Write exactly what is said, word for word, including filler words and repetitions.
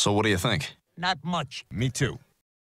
So what do you think? Not much. Me too.